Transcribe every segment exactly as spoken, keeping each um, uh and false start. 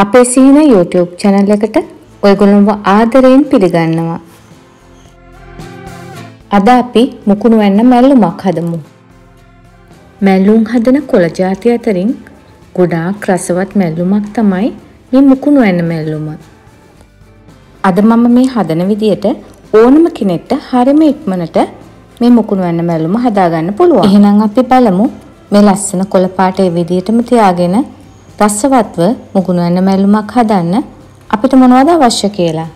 අපේ සීන YouTube channel එකට ඔයගොල්ලෝව ආදරයෙන් පිළිගන්නවා. අද අපි මුකුණුවැන්න මැල්ලුමක් හදමු. මැල්ලුම් හදන කොළ జాති අතරින් ගොඩාක් රසවත් මැල්ලුමක් තමයි මේ මුකුණුවැන්න මැල්ලුම. අද මම මේ හදන විදියට ඕනම කෙනෙක්ට හරිම ඉක්මනට මේ මුකුණුවැන්න මැල්ලුම හදා ගන්න පුළුවන්. එහෙනම් අපි බලමු මේ ලස්සන කොළ පාට ඒ විදියටම තියාගෙන රසවත්ව මුකුණුවැන්න මැල්ලුමක් හදන්න අපිට මොනවද අවශ්‍ය කියලා.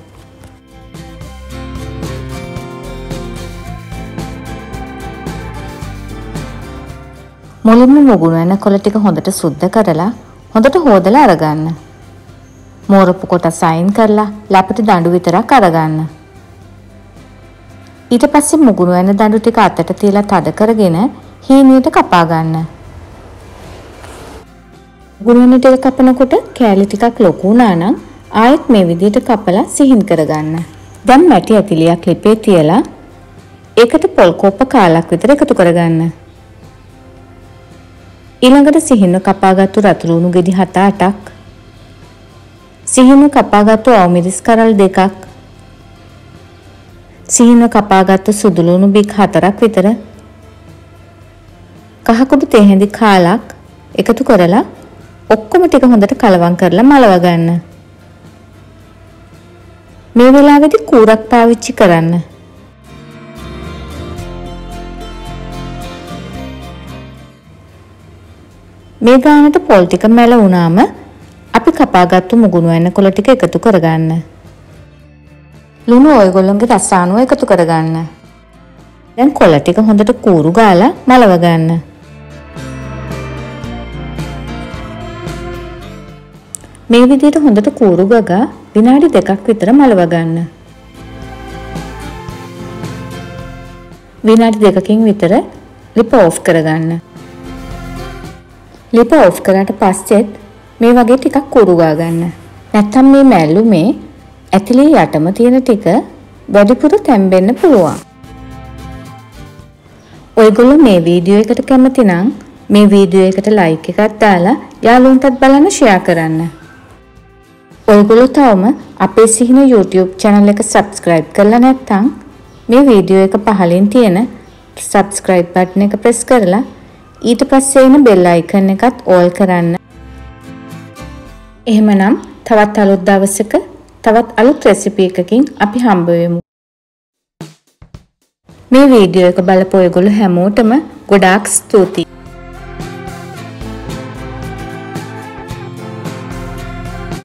මුලින්ම මුකුණුවැන්න කොළ ටික හොඳට සුද්ධ කරලා හොඳට හොදලා අරගන්න. මෝරපු කොටස් අයින් කරලා ලපටි දඬු විතරක් අරගන්න. ඊට පස්සේ මුකුණුවැන්න දඬු ටික අතට තියලා තද කරගෙන හීනියට කපා ගන්න. මුකුණුවැන්න ටික කපනකොට කෑලි ටිකක් ලොකු වුණා නම් ආයෙත් මේ විදිහට කපලා සිහින් කරගන්න. දැන් මැටි ඇතිලියක් ලිපේ තියලා ඒකට පොල් කෝප්ප කාලක් විතර එකතු කරගන්න. ඊළඟට සිහින්ව කපාගත්තු රතුළු උණු ගෙඩි හත අටක්, සිහින්ව කපාගත්තු අවමිරිස් කරල් දෙකක්, සිහින්ව කපාගත්තු සුදුළු උණු බික් හතරක් විතර, කහකුඩු තේ හැඳි කාලක් එකතු කරලා ඔක්කොම ටික හොඳට කලවම් කරලා මලව ගන්න. මේ වෙලාවේදී කූරක් පාවිච්චි කරන්න. මේ ගානට පොල් ටික මැල වුණාම අපි කපාගත්තු මුගුණුවැන්න කොළ ටික එකතු කරගන්න. ලුණු ඔයගොල්ලන්ගේ රස අනුව එකතු කරගන්න. දැන් කොළ ටික හොඳට කූරු ගාලා මලව ගන්න. මේ විදිහට හොඳට කූරු ගගා විනාඩි දෙකක් විතර මලව ගන්න. විනාඩි දෙකකින් විතර ලිප ඕෆ් කරගන්න. ලිප ඕෆ් කරාට පස්සෙත් මේ වගේ ටිකක් කූරු ගා ගන්න. නැත්තම් මේ මැල්ලුමේ ඇතිලේ යටම තියෙන ටික වැඩිපුර තැම්බෙන්න පුළුවන්. ඔයගොල්ලෝ මේ වීඩියෝ එකට කැමති නම් මේ වීඩියෝ එකට ලයික් එකක් දාලා යාළුවන්ටත් බලන්න ෂෙයා කරන්න. ඔයගොල්ලෝ තවම අපේ සිහින YouTube channel එක subscribe කරලා නැත්නම් මේ වීඩියෝ එක පහලින් තියෙන subscribe button එක press කරලා ඊට පස්සේ එන bell icon එකත් all කරන්න. එහෙමනම් තවත් අලුත් දවසක තවත් අලුත් recipe එකකින් අපි හම්බ වෙමු. මේ වීඩියෝ එක බලපු ඔයගොල්ලෝ හැමෝටම ගොඩාක් ස්තුතියි.